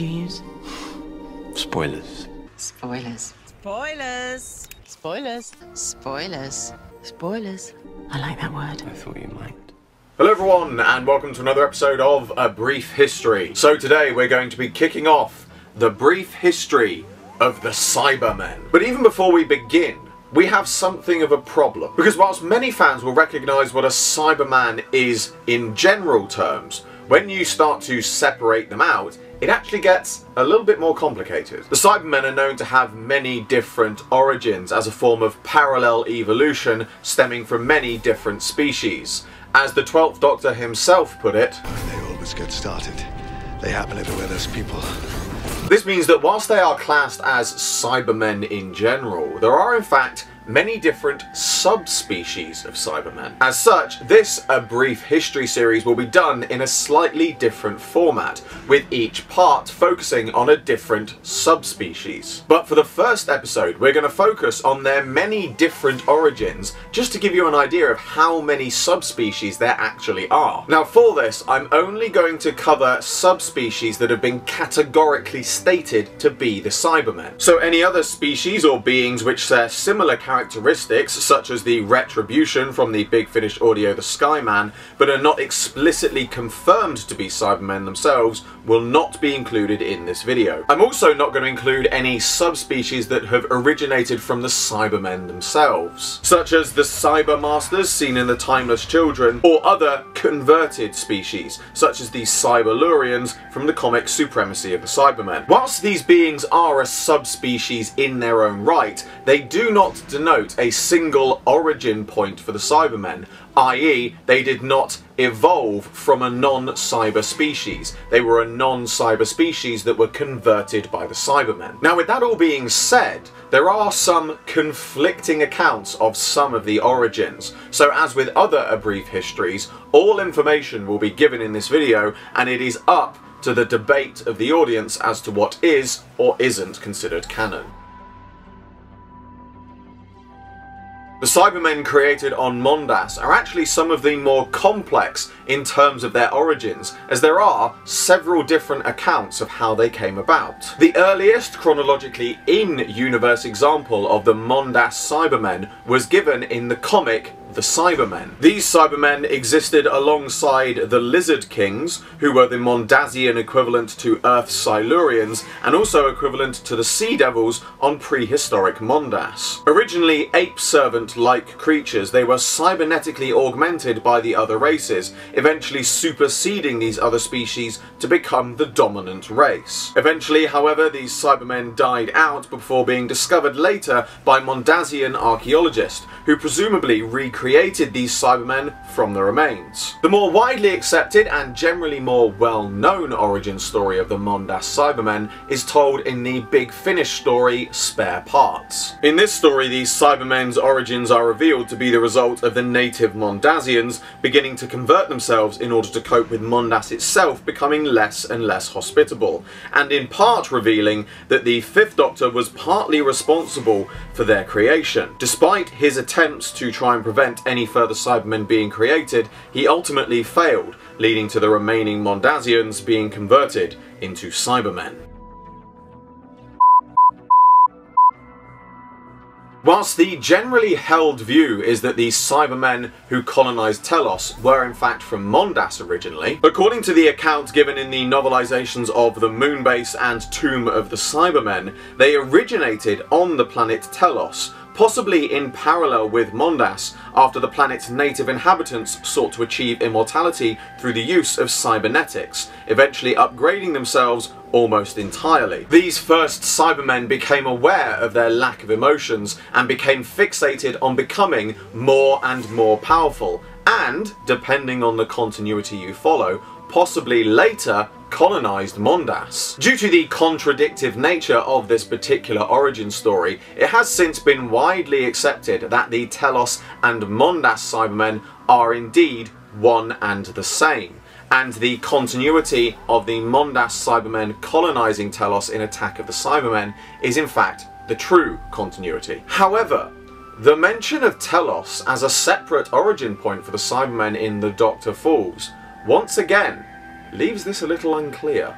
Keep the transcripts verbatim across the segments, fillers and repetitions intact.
word you use? Spoilers. Spoilers. Spoilers. Spoilers. Spoilers. Spoilers. I like that word. I thought you might. Hello everyone, and welcome to another episode of A Brief History. So today we're going to be kicking off the brief history of the Cybermen. But even before we begin, we have something of a problem. Because whilst many fans will recognise what a Cyberman is in general terms, when you start to separate them out, it actually gets a little bit more complicated. The Cybermen are known to have many different origins as a form of parallel evolution stemming from many different species. As the twelfth Doctor himself put it, "When they always get started, they happen everywhere there's people." This means that whilst they are classed as Cybermen in general, there are in fact many different subspecies of Cybermen. As such, this A Brief History series will be done in a slightly different format, with each part focusing on a different subspecies. But for the first episode, we're going to focus on their many different origins, just to give you an idea of how many subspecies there actually are. Now for this, I'm only going to cover subspecies that have been categorically stated to be the Cybermen. So any other species or beings which share similar characteristics characteristics, such as the Retribution from the Big Finish audio The Skyman, but are not explicitly confirmed to be Cybermen themselves, will not be included in this video. I'm also not going to include any subspecies that have originated from the Cybermen themselves, such as the Cybermasters seen in the Timeless Children, or other converted species, such as the Cyberlurians from the comic Supremacy of the Cybermen. Whilst these beings are a subspecies in their own right, they do not deny note a single origin point for the Cybermen, that is they did not evolve from a non-cyber species. They were a non-cyber species that were converted by the Cybermen. Now with that all being said, there are some conflicting accounts of some of the origins, so as with other A Brief Histories, all information will be given in this video and it is up to the debate of the audience as to what is or isn't considered canon. The Cybermen created on Mondas are actually some of the more complex in terms of their origins, as there are several different accounts of how they came about. The earliest chronologically in-universe example of the Mondas Cybermen was given in the comic The Cybermen. These Cybermen existed alongside the Lizard Kings, who were the Mondasian equivalent to Earth's Silurians, and also equivalent to the Sea Devils on prehistoric Mondas. Originally ape-servant-like creatures, they were cybernetically augmented by the other races, eventually superseding these other species to become the dominant race. Eventually, however, these Cybermen died out before being discovered later by Mondasian archaeologists, who presumably recreated created these Cybermen from the remains. The more widely accepted and generally more well-known origin story of the Mondas Cybermen is told in the Big Finish story Spare Parts. In this story, these Cybermen's origins are revealed to be the result of the native Mondasians beginning to convert themselves in order to cope with Mondas itself becoming less and less hospitable, and in part revealing that the Fifth Doctor was partly responsible for their creation. Despite his attempts to try and prevent any further Cybermen being created, he ultimately failed, leading to the remaining Mondasians being converted into Cybermen. Whilst the generally held view is that the Cybermen who colonised Telos were in fact from Mondas originally, according to the account given in the novelisations of the Moonbase and Tomb of the Cybermen, they originated on the planet Telos, possibly in parallel with Mondas, after the planet's native inhabitants sought to achieve immortality through the use of cybernetics, eventually upgrading themselves almost entirely. These first Cybermen became aware of their lack of emotions and became fixated on becoming more and more powerful, and, depending on the continuity you follow, possibly later colonised Mondas. Due to the contradictive nature of this particular origin story, it has since been widely accepted that the Telos and Mondas Cybermen are indeed one and the same, and the continuity of the Mondas Cybermen colonising Telos in Attack of the Cybermen is in fact the true continuity. However, the mention of Telos as a separate origin point for the Cybermen in The Doctor Falls once again leaves this a little unclear.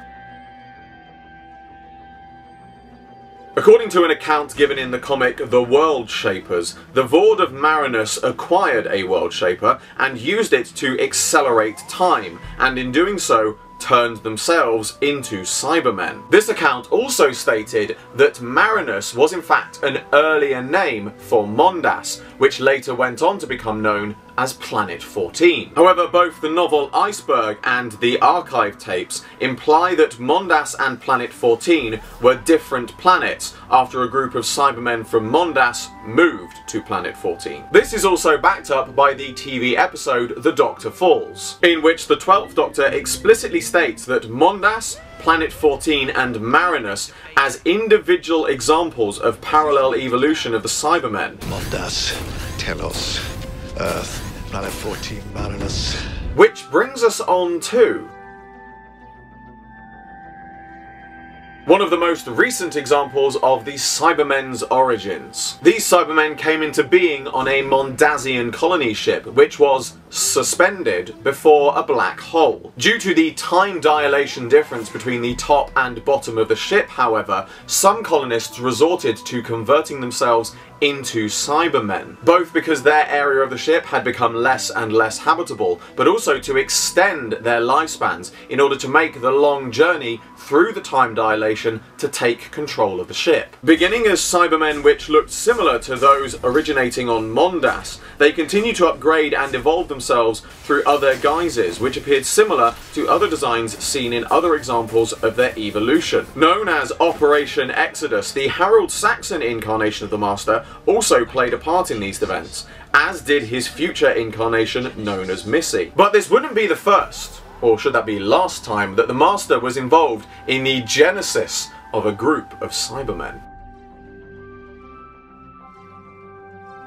According to an account given in the comic The World Shapers, the Voord of Marinus acquired a World Shaper and used it to accelerate time, and in doing so, turned themselves into Cybermen. This account also stated that Marinus was in fact an earlier name for Mondas, which later went on to become known as Planet fourteen. However, both the novel Iceberg and the archive tapes imply that Mondas and Planet fourteen were different planets after a group of Cybermen from Mondas moved to Planet fourteen. This is also backed up by the T V episode The Doctor Falls, in which the twelfth Doctor explicitly states that Mondas, Planet fourteen and Marinus as individual examples of parallel evolution of the Cybermen. Mondas, Telos, Earth, Planet fourteen, Marinus. Which brings us on to one of the most recent examples of the Cybermen's origins. These Cybermen came into being on a Mondasian colony ship, which was suspended before a black hole. Due to the time dilation difference between the top and bottom of the ship, however, some colonists resorted to converting themselves into Cybermen, both because their area of the ship had become less and less habitable, but also to extend their lifespans in order to make the long journey through the time dilation to take control of the ship. Beginning as Cybermen which looked similar to those originating on Mondas, they continued to upgrade and evolve themselves through other guises, which appeared similar to other designs seen in other examples of their evolution. Known as Operation Exodus, the Harold Saxon incarnation of the Master also played a part in these events, as did his future incarnation known as Missy. But this wouldn't be the first, or should that be last time, that the Master was involved in the genesis of a group of Cybermen.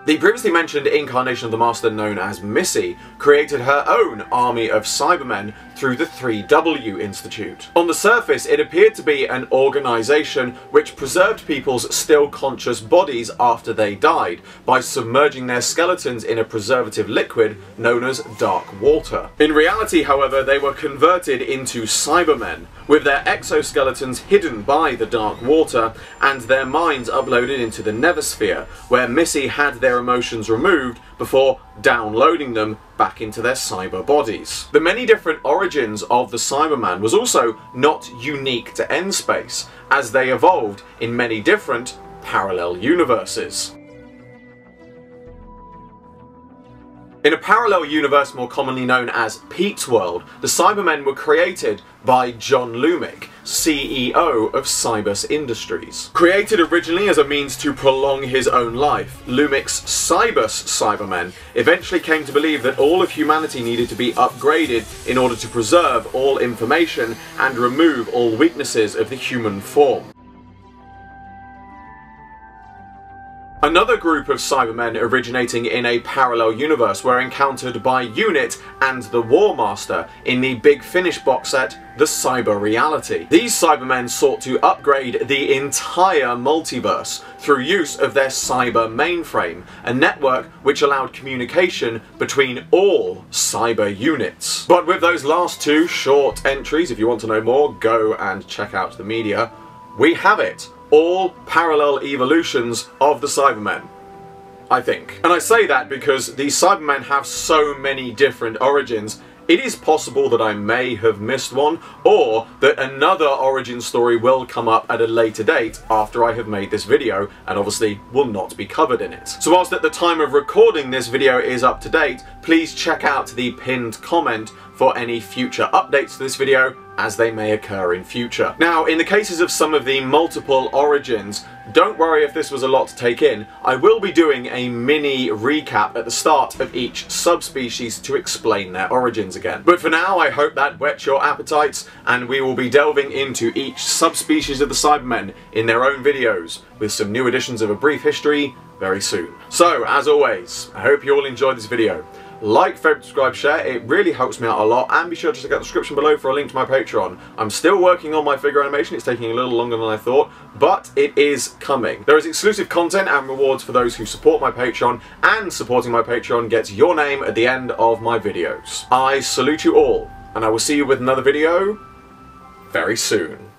The previously mentioned incarnation of the Master, known as Missy, created her own army of Cybermen through the three W Institute. On the surface, it appeared to be an organisation which preserved people's still conscious bodies after they died by submerging their skeletons in a preservative liquid known as Dark Water. In reality, however, they were converted into Cybermen, with their exoskeletons hidden by the Dark Water and their minds uploaded into the Neversphere, where Missy had their emotions removed before downloading them back into their cyber bodies. The many different origins of the Cyberman was also not unique to Endspace, as they evolved in many different parallel universes. In a parallel universe more commonly known as Pete's World, the Cybermen were created by John Lumick, C E O of Cybus Industries. Created originally as a means to prolong his own life, Lumick's Cybus Cybermen eventually came to believe that all of humanity needed to be upgraded in order to preserve all information and remove all weaknesses of the human form. Another group of Cybermen originating in a parallel universe were encountered by Unit and the War Master in the Big Finish box set, The Cyber Reality. These Cybermen sought to upgrade the entire multiverse through use of their cyber mainframe, a network which allowed communication between all cyber units. But with those last two short entries, if you want to know more, go and check out the media. We have it. All parallel evolutions of the Cybermen, I think. And I say that because the Cybermen have so many different origins, it is possible that I may have missed one, or that another origin story will come up at a later date after I have made this video, and obviously will not be covered in it. So whilst at the time of recording this video is up to date, please check out the pinned comment for any future updates to this video, as they may occur in future. Now, in the cases of some of the multiple origins, don't worry if this was a lot to take in, I will be doing a mini recap at the start of each subspecies to explain their origins again. But for now, I hope that whets your appetites, and we will be delving into each subspecies of the Cybermen in their own videos, with some new editions of A Brief History very soon. So, as always, I hope you all enjoyed this video. Like, favourite, subscribe, share, it really helps me out a lot, and be sure to check out the description below for a link to my Patreon. I'm still working on my figure animation, it's taking a little longer than I thought, but it is coming. There is exclusive content and rewards for those who support my Patreon, and supporting my Patreon gets your name at the end of my videos. I salute you all, and I will see you with another video very soon.